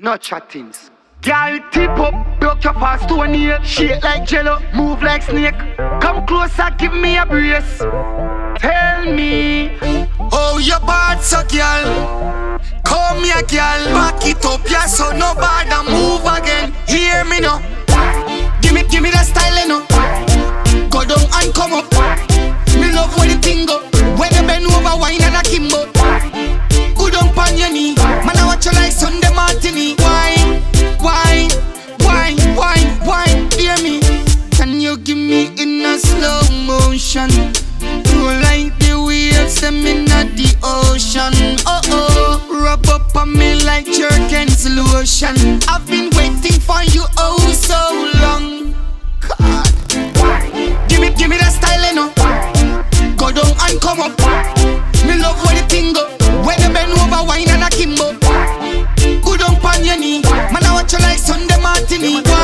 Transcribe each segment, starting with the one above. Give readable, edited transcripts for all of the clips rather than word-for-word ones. No chattings. Girl, tip up, block your past to a knee. Shake like jello, move like snake. Come closer, give me a brace. Tell me, oh, your bad so girl. Come here, girl. Back it up, yeah, so no bad and move again. Hear me now. Give me that style, you know. Go down and come up. Me love when the thing go. When the bend over, wine and a kimbo. Good on pan your knee. Man, I watch you like Sunday martini. Wine, hear me. Can you give me in a slow motion? Roll like the waves, and me not the ocean. Oh, rub up on me like Jergens lotion. I've been waiting for you oh so long. God. Give me that style, you know. Go down and come up. Me love when the thing go. When the bend over, wine and a kimbo. Good on pan your knee. Man, I watch you like Sunday martini. Wine.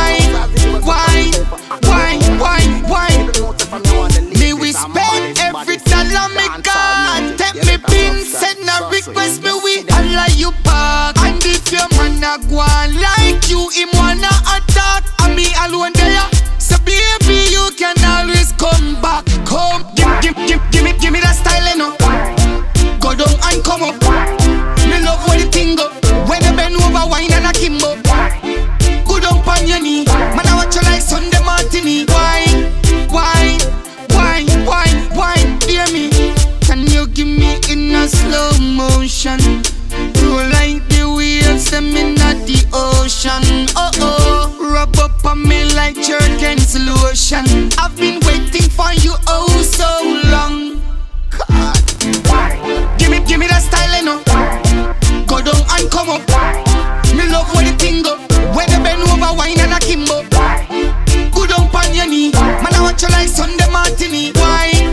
They will spend every dollar me got. Take me pin, send a request me we allow you back. And if your man a go like you, him wanna attack. And me alone there, so baby you can always come back. Come, give me that style, you know. Go down and come up. Me love when the thing go. When the bend over, wine and a kimbo. Go down on your knee. Man I watch you like Sunday martini. Wine, hear me. Can you give me in a slow motion? Roll like the waves, and me not the ocean. Oh, rub up on me like Jergens lotion. I've been waiting for you oh so long. God. Give me that style, you know. Go down and come up. Me love when the thing go. When the bend over, wine and a kimbo. Go down on your knee. Man I watch you like Sunday martini. Wine.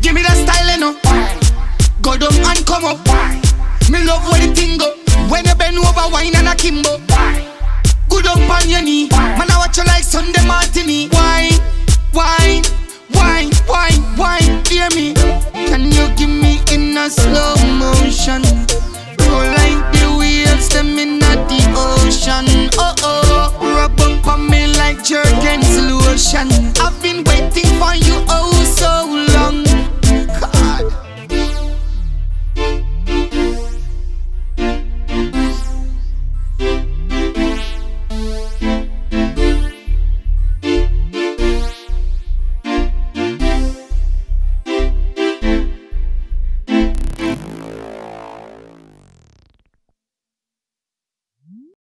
Give me that style, you know. Go down and come up. Me love when the thing go. When the bend over, wine and a kimbo. Go down on your knee. Man I watch you like Sunday martini. Wine, hear me. Can you give me in a slow